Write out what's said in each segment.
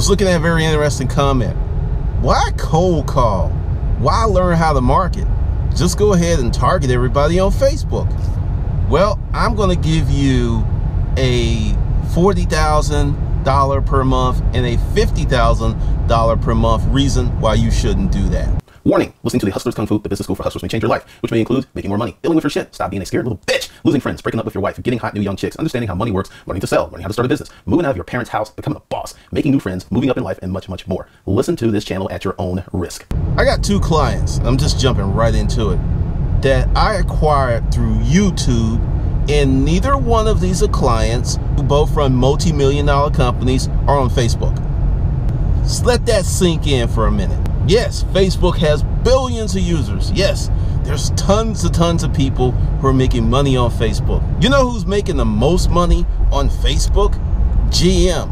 was looking at a very interesting comment. Why cold call? Why learn how to market? Just go ahead and target everybody on Facebook. Well, I'm going to give you a $40,000 per month and a $50,000 per month reason why you shouldn't do that. Warning, listening to the Hustlers Kung Fu, the business school for hustlers, may change your life, which may include making more money, dealing with your shit, stop being a scared little bitch, losing friends, breaking up with your wife, getting hot new young chicks, understanding how money works, learning to sell, learning how to start a business, moving out of your parents' house, becoming a boss, making new friends, moving up in life, and much, much more. Listen to this channel at your own risk. I got two clients, I'm just jumping right into it, that I acquired through YouTube, and neither one of these are clients who both run multi-million-dollar companies are on Facebook. Just let that sink in for a minute. Yes, Facebook has billions of users. Yes, there's tons of people who are making money on Facebook. You know who's making the most money on Facebook? GM,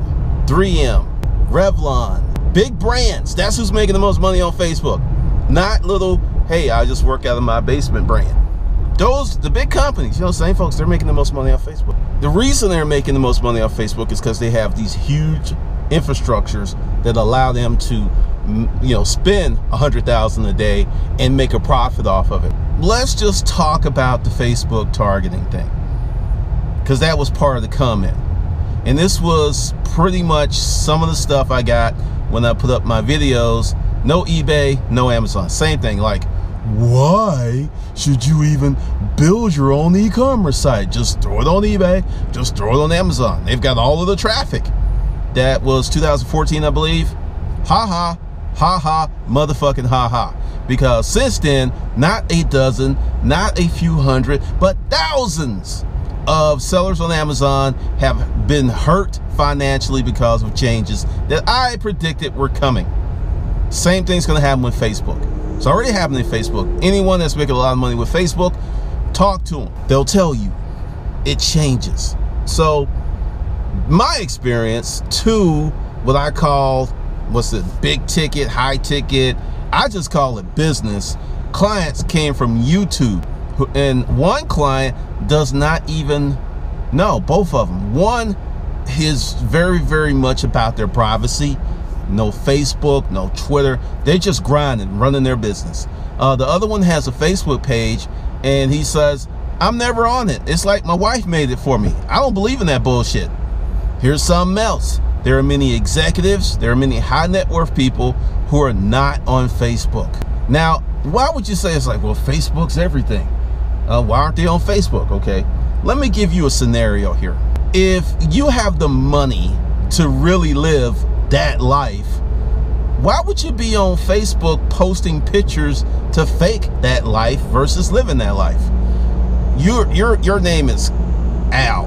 3M, Revlon, big brands. That's who's making the most money on Facebook. Not little, hey, I just work out of my basement brand. Those, the big companies, you know, same folks, they're making the most money on Facebook. The reason they're making the most money on Facebook is because they have these huge infrastructures that allow them to, you know, spend $100,000 a day and make a profit off of it. Let's just talk about the Facebook targeting thing, because that was part of the comment. And this was pretty much some of the stuff I got when I put up my videos. No eBay, no Amazon, same thing. Like, why should you even build your own e-commerce site? Just throw it on eBay, just throw it on Amazon. They've got all of the traffic. That was 2014, I believe. Ha ha, motherfucking ha ha. Because since then, not a dozen, not a few hundred, but thousands of sellers on Amazon have been hurt financially because of changes that I predicted were coming. Same thing's gonna happen with Facebook. It's already happening with Facebook. Anyone that's making a lot of money with Facebook, talk to them. They'll tell you it changes. So my experience to what I call, what's it, big ticket, high ticket, I just call it business, clients came from YouTube. And one client does not even know, both of them. One is very, very much about their privacy. No Facebook, no Twitter. They're just grinding, running their business. The other one has a Facebook page, and he says, I'm never on it. It's like my wife made it for me. I don't believe in that bullshit. Here's something else. There are many executives, there are many high net worth people who are not on Facebook. Now, why would you say it's like, well, Facebook's everything. Why aren't they on Facebook? Okay, let me give you a scenario here. If you have the money to really live that life, why would you be on Facebook posting pictures to fake that life versus living that life? Your name is Al,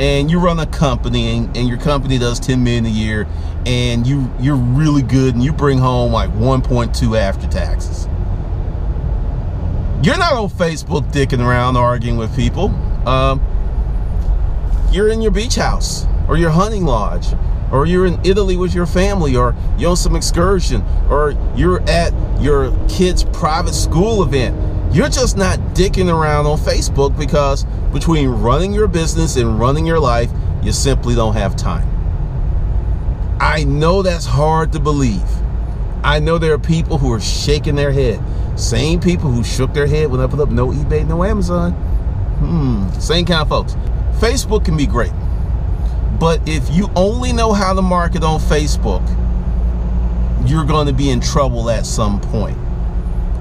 and you run a company, and your company does 10 million a year, and you're really good, and you bring home like 1.2 after taxes. You're not on Facebook dicking around arguing with people. You're in your beach house or your hunting lodge, or you're in Italy with your family, or you're on some excursion, or you're at your kid's private school event. You're just not dicking around on Facebook, because between running your business and running your life, you simply don't have time. I know that's hard to believe. I know there are people who are shaking their head. Same people who shook their head when I put up no eBay, no Amazon. Same kind of folks. Facebook can be great. But if you only know how to market on Facebook, you're going to be in trouble at some point.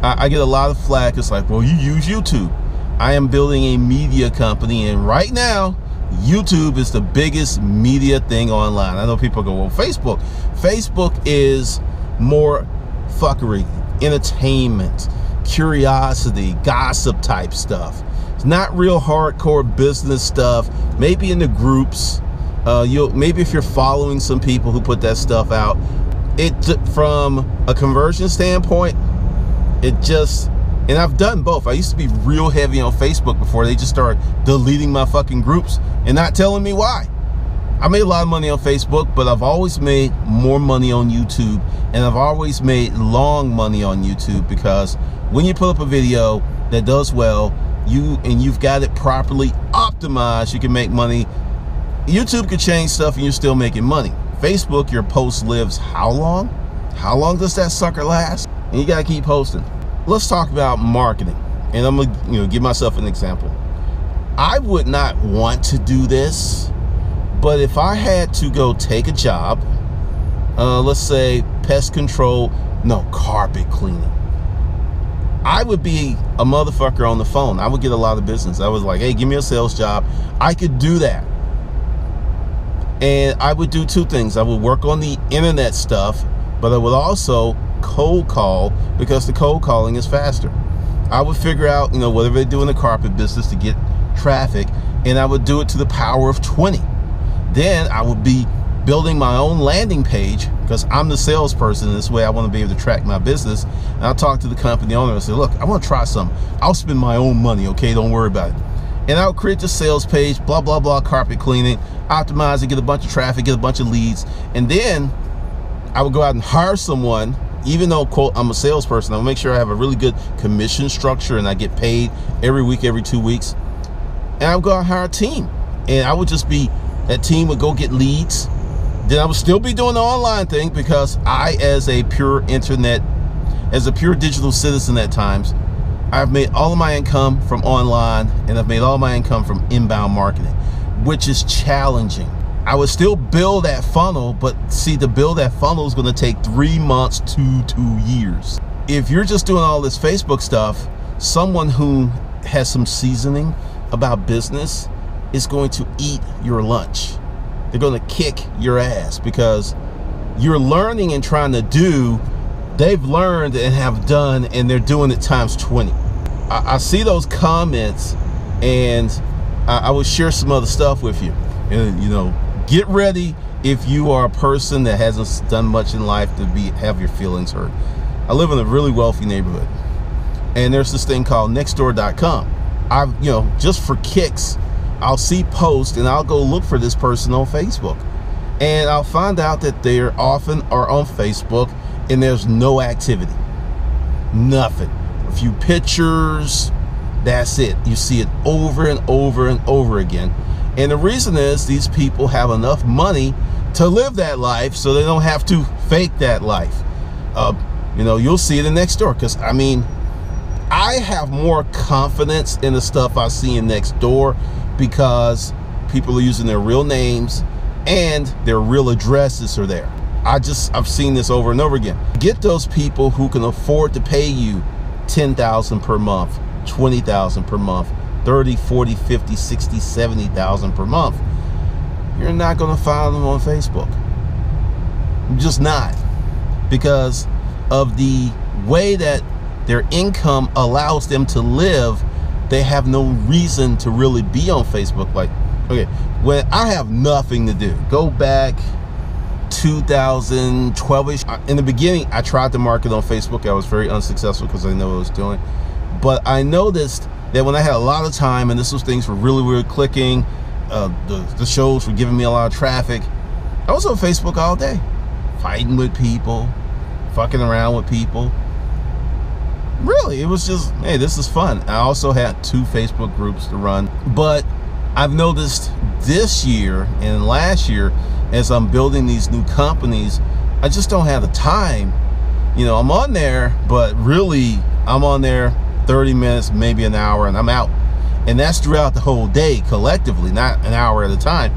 I get a lot of flack. It's like, well, you use YouTube. I am building a media company, and right now, YouTube is the biggest media thing online. I know people go, well, Facebook. Facebook is more fuckery, entertainment, curiosity, gossip type stuff. It's not real hardcore business stuff. Maybe in the groups. Maybe if you're following some people who put that stuff out, from a conversion standpoint, it just, and I've done both. I used to be real heavy on Facebook before they just started deleting my fucking groups and not telling me why. I made a lot of money on Facebook, but I've always made more money on YouTube, and I've always made long money on YouTube, because when you put up a video that does well, you've got it properly optimized, you can make money. YouTube could change stuff and you're still making money. Facebook, your post lives how long? How long does that sucker last? And you gotta keep posting. Let's talk about marketing. And I'm gonna, give myself an example. I would not want to do this, but if I had to go take a job, let's say pest control, no, carpet cleaning, I would be a motherfucker on the phone. I would get a lot of business. I was like, hey, give me a sales job. I could do that. And I would do two things. I would work on the internet stuff, but I would also cold call, because the cold calling is faster. I would figure out, whatever they do in the carpet business to get traffic, and I would do it to the power of 20. Then I would be building my own landing page, because I'm the salesperson. This way I want to be able to track my business. And I'll talk to the company owner and say, look, I want to try something. I'll spend my own money, okay? Don't worry about it. And I'll create the sales page, blah, blah, blah, carpet cleaning, optimize it, get a bunch of traffic, get a bunch of leads. And then I would go out and hire someone. Even though, quote, I'm a salesperson, I'll make sure I have a really good commission structure and I get paid every week, every 2 weeks. And I'll go out and hire a team. And I would just be, that team would go get leads. Then I would still be doing the online thing, because I, as a pure digital citizen at times, I've made all of my income from online, and I've made all my income from inbound marketing, which is challenging. I would still build that funnel, but see, to build that funnel is gonna take 3 months to 2 years. If you're just doing all this Facebook stuff, someone who has some seasoning about business is going to eat your lunch. They're gonna kick your ass, because you're learning and trying to do, they've learned and have done, and they're doing it times 20. I see those comments, and I will share some other stuff with you. And get ready, if you are a person that hasn't done much in life, to have your feelings hurt. I live in a really wealthy neighborhood, and there's this thing called nextdoor.com. I've, just for kicks, I'll see posts and I'll go look for this person on Facebook, and I'll find out that they often are on Facebook, and there's no activity, nothing, a few pictures, that's it. You see it over and over and over again. And the reason is, these people have enough money to live that life, so they don't have to fake that life. You'll see it in Nextdoor, because I mean, I have more confidence in the stuff I see in Nextdoor, because people are using their real names and their real addresses are there. I've seen this over and over again. Get those people who can afford to pay you $10,000 per month, $20,000 per month, 30, 40, 50, 60, 70,000 per month. You're not gonna find them on Facebook. You're just not, because of the way that their income allows them to live. They have no reason to really be on Facebook. Like, okay, when I have nothing to do, go back 2012-ish. In the beginning, I tried to market on Facebook. I was very unsuccessful because I didn't know what I was doing. But I noticed that when I had a lot of time, and this was, things were really weird clicking, the shows were giving me a lot of traffic, I was on Facebook all day, fighting with people, fucking around with people. Really, it was just, hey, this is fun. I also had 2 Facebook groups to run. But I've noticed this year and last year, as I'm building these new companies, I just don't have the time. I'm on there, but really I'm on there 30 minutes, maybe an hour, and I'm out. And that's throughout the whole day collectively, not an hour at a time.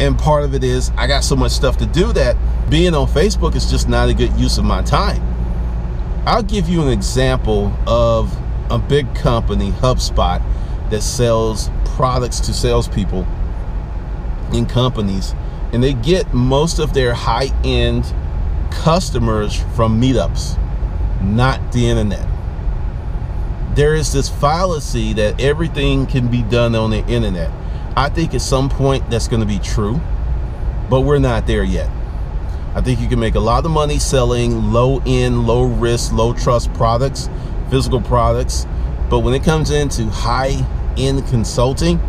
And part of it is, I got so much stuff to do that being on Facebook is just not a good use of my time. I'll give you an example of a big company, HubSpot, that sells products to salespeople in companies. And they get most of their high-end customers from meetups, not the internet. There is this fallacy that everything can be done on the internet. I think at some point that's going to be true, but we're not there yet. I think you can make a lot of money selling low-end, low-risk, low-trust products, physical products, but when it comes into high-end consulting,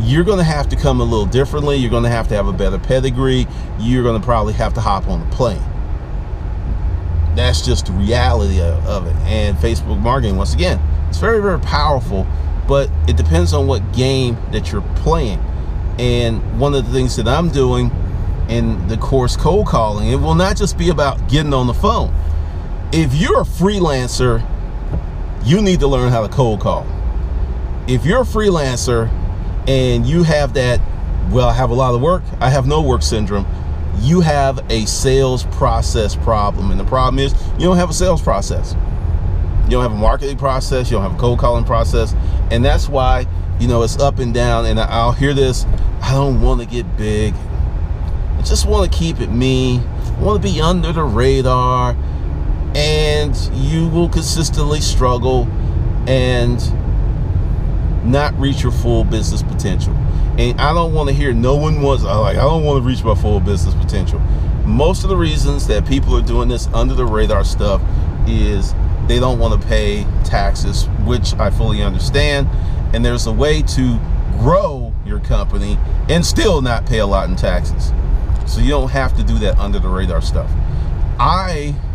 you're going to have to come a little differently. You're going to have a better pedigree. You're going to probably have to hop on a plane. That's just the reality of it. And Facebook marketing, once again, it's very, very powerful, but it depends on what game that you're playing. And one of the things that I'm doing in the course cold calling, it will not just be about getting on the phone. If you're a freelancer, you need to learn how to cold call. If you're a freelancer and you have that, well, I have a lot of work, I have no work syndrome, you have a sales process problem. And the problem is you don't have a sales process. You don't have a marketing process. You don't have a cold calling process. And that's why, you know, it's up and down. And I'll hear this, I don't want to get big, I just want to keep it me, I want to be under the radar. And you will consistently struggle and not reach your full business potential. And I don't want to hear no one wants, like, I don't want to reach my full business potential. Most of the reasons that people are doing this under the radar stuff is they don't want to pay taxes, which I fully understand. And there's a way to grow your company and still not pay a lot in taxes. So you don't have to do that under the radar stuff.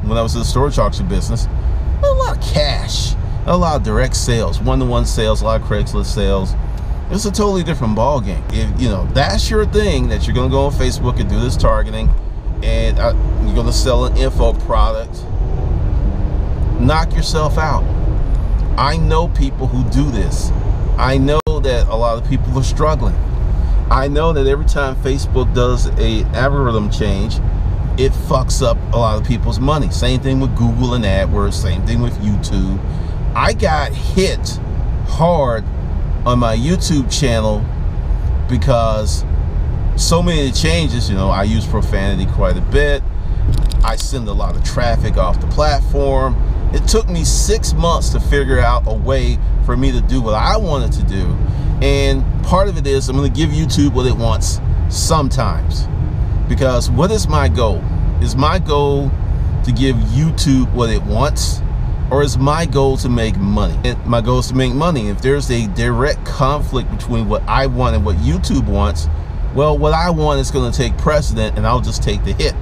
When I was in the storage auction business, I had a lot of cash, a lot of direct sales, one-to-one sales, a lot of Craigslist sales. It's a totally different ball game. If, you know, that's your thing, that you're gonna go on Facebook and do this targeting, and you're gonna sell an info product, knock yourself out. I know people who do this. I know that a lot of people are struggling. I know that every time Facebook does an algorithm change, it fucks up a lot of people's money. Same thing with Google and AdWords, same thing with YouTube. I got hit hard on my YouTube channel because so many changes, you know, I use profanity quite a bit. I send a lot of traffic off the platform. It took me 6 months to figure out a way for me to do what I wanted to do. And part of it is I'm gonna give YouTube what it wants sometimes. Because what is my goal? Is my goal to give YouTube what it wants, or is my goal to make money? And my goal is to make money. If there's a direct conflict between what I want and what YouTube wants, well, what I want is gonna take precedent and I'll just take the hit.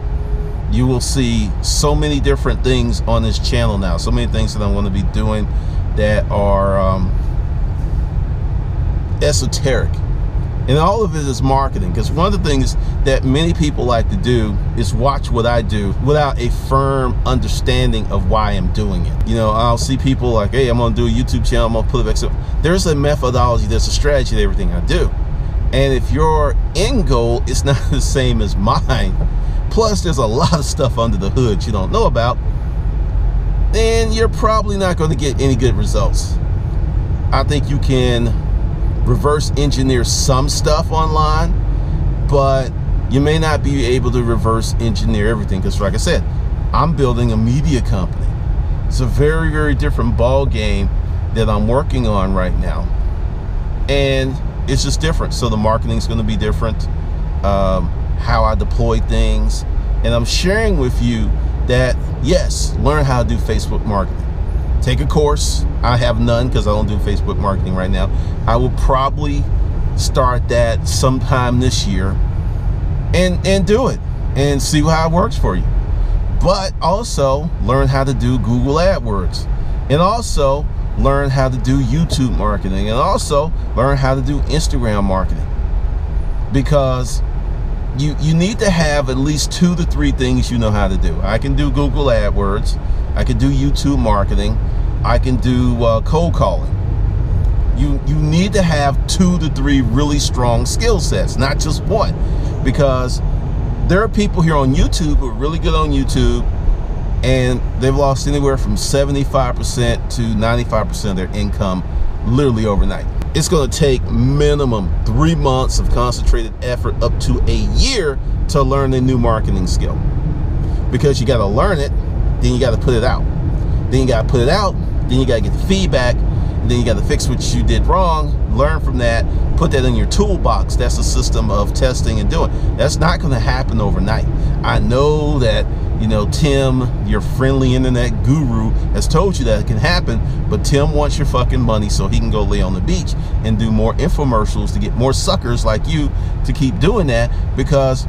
You will see so many different things on this channel now, so many things that I wanna be doing that are esoteric. And all of it is marketing, because one of the things that many people like to do is watch what I do without a firm understanding of why I'm doing it. You know, I'll see people like, hey, I'm gonna do a YouTube channel, I'm gonna put it back. So there's a methodology, there's a strategy to everything I do. And if your end goal is not the same as mine, plus there's a lot of stuff under the hood you don't know about, then you're probably not gonna get any good results. I think you can reverse engineer some stuff online, but you may not be able to reverse engineer everything, because like I said, I'm building a media company. It's a very, very different ball game that I'm working on right now, and it's just different. So the marketing is going to be different, how I deploy things, and I'm sharing with you that, yes, learn how to do Facebook marketing. Take a course. I have none because I don't do Facebook marketing right now. I will probably start that sometime this year and do it and see how it works for you. But also learn how to do Google AdWords, and also learn how to do YouTube marketing, and also learn how to do Instagram marketing, because you need to have at least 2 to 3 things you know how to do. I can do Google AdWords, I can do YouTube marketing, I can do cold calling. You need to have 2 to 3 really strong skill sets, not just one, because there are people here on YouTube who are really good on YouTube, and they've lost anywhere from 75% to 95% of their income literally overnight. It's gonna take minimum 3 months of concentrated effort up to a year to learn a new marketing skill, because you gotta learn it, then you gotta put it out. Then you gotta put it out, then you gotta get the feedback, and then you gotta fix what you did wrong, learn from that, put that in your toolbox. That's a system of testing and doing. That's not gonna happen overnight. I know that, you know, Tim, your friendly internet guru, has told you that it can happen, but Tim wants your fucking money so he can go lay on the beach and do more infomercials to get more suckers like you to keep doing that. Because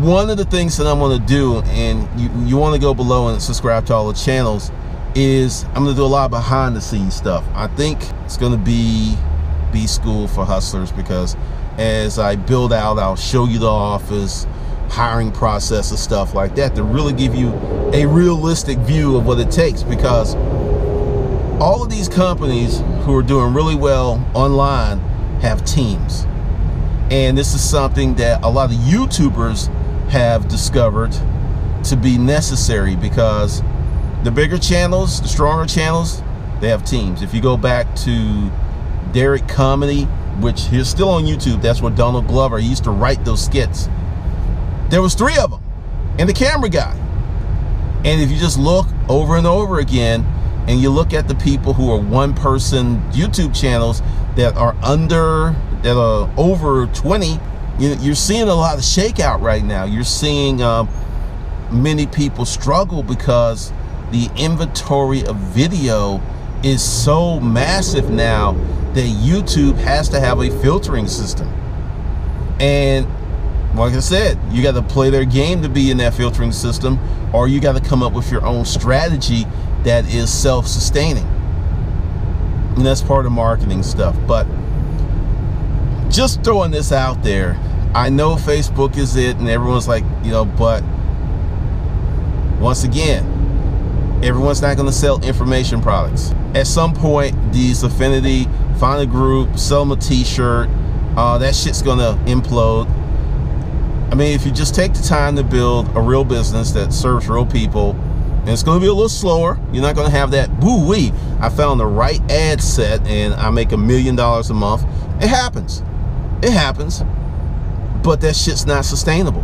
one of the things that I'm gonna do, and you wanna go below and subscribe to all the channels, is I'm gonna do a lot of behind the scenes stuff. I think it's gonna be B School for Hustlers, because as I build out. I'll show you the office, hiring process and stuff like that, to really give you a realistic view of what it takes, because all of these companies who are doing really well online have teams. And this is something that a lot of YouTubers have discovered to be necessary, because the bigger channels, the stronger channels, they have teams. If you go back to Derek Comedy, which he's still on YouTube, that's where Donald Glover, he used to write those skits. There was 3 of them and the camera guy. And if you just look over and over again, and you look at the people who are one-person YouTube channels that are over 20, you're seeing a lot of shakeout right now. You're seeing many people struggle because the inventory of video is so massive now that YouTube has to have a filtering system. And like I said, you got to play their game to be in that filtering system, or you got to come up with your own strategy that is self-sustaining. And that's part of marketing stuff. But just throwing this out there, I know Facebook is it, and everyone's like, you know, but once again, everyone's not going to sell information products. At some point, these affinity, find a group, sell them a t-shirt, that shit's going to implode. I mean, if you just take the time to build a real business that serves real people, and it's going to be a little slower, you're not going to have that, boo-wee, I found the right ad set and I make $1 million a month. It happens. It happens. But that shit's not sustainable.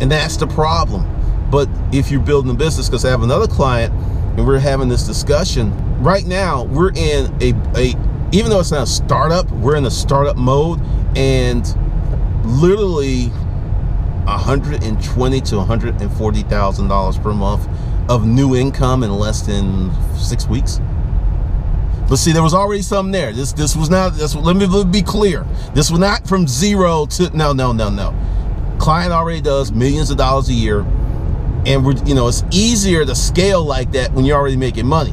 And that's the problem. But if you're building a business, because I have another client and we're having this discussion right now, we're in a even though it's not a startup, we're in a startup mode, and literally $120,000 to $140,000 per month of new income in less than 6 weeks. But see, there was already something there. This was not, let me be clear. This was not from zero to, no. Client already does millions of dollars a year. And we're, you know, it's easier to scale like that when you're already making money.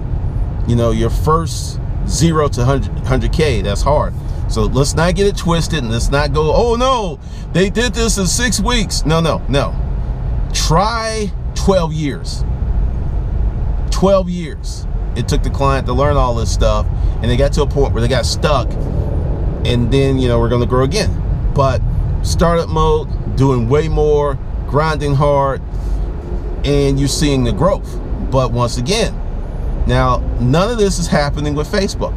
You know, your first 0 to 100K, that's hard. So let's not get it twisted, and let's not go, oh no, they did this in 6 weeks. No. Try 12 years. 12 years it took the client to learn all this stuff, and they got to a point where they got stuck, and then, you know, we're gonna grow again. But startup mode, doing way more, grinding hard, and you're seeing the growth. But once again, now none of this is happening with Facebook,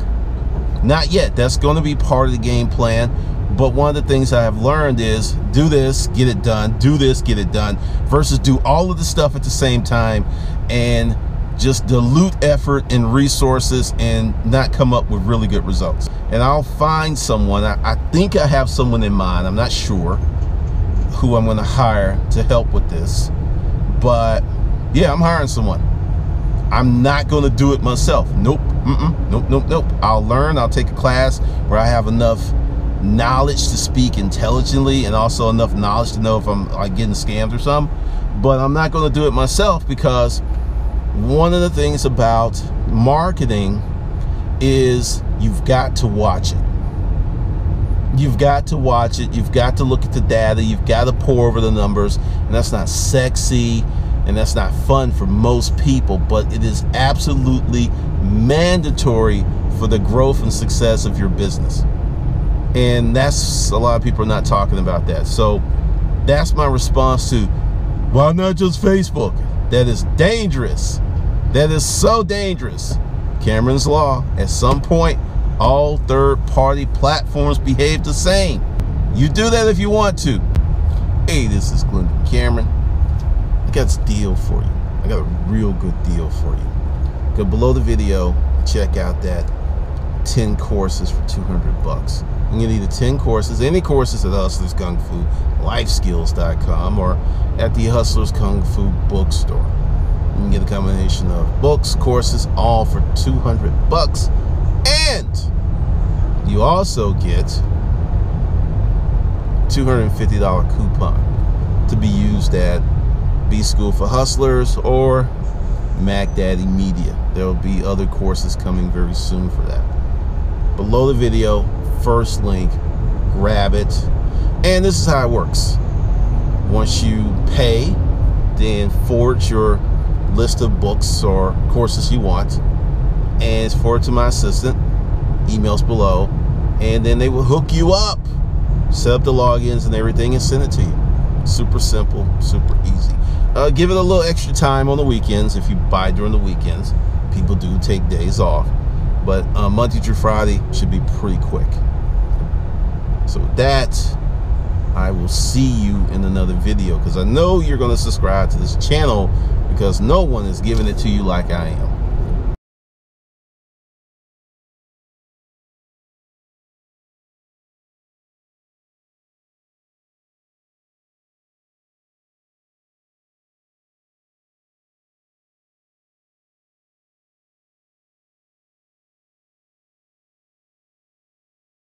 not yet. That's going to be part of the game plan. But one of the things I have learned is do this, get it done, do this, get it done, versus do all of the stuff at the same time and just dilute effort and resources and not come up with really good results. And I'll find someone, I think I have someone in mind, I'm not sure who I'm going to hire to help with this. But yeah, I'm hiring someone. I'm not gonna do it myself. Nope, nope. I'll learn, I'll take a class where I have enough knowledge to speak intelligently, and also enough knowledge to know if I'm like getting scammed or something. But I'm not gonna do it myself, because one of the things about marketing is you've got to watch it. You've got to watch it, you've got to look at the data, you've got to pore over the numbers, and that's not sexy, and that's not fun for most people, but it is absolutely mandatory for the growth and success of your business. And that's, a lot of people are not talking about that. So that's my response to, why not just Facebook? That is dangerous. That is so dangerous. Cameron's Law, at some point, all third-party platforms behave the same. You do that if you want to. Hey, this is Glendon Cameron. I got a deal for you. I got a real good deal for you. Go below the video, check out that 10 courses for 200 bucks. And you need the 10 courses, any courses at Hustlers Kung Fu, lifeskills.com, or at the Hustlers Kung Fu bookstore. You can get a combination of books, courses, all for 200 bucks. And you also get $250 coupon to be used at B School for Hustlers or MacDaddy Media. There will be other courses coming very soon for that. Below the video, first link, grab it. And this is how it works. Once you pay, then forward your list of books or courses you want and forward to my assistant, emails below, and then they will hook you up, set up the logins and everything, and send it to you. Super simple, super easy. Give it a little extra time on the weekends. If you buy during the weekends, people do take days off, but Monday through Friday should be pretty quick. So with that, I will see you in another video, because I know you're going to subscribe to this channel, because no one is giving it to you like I am.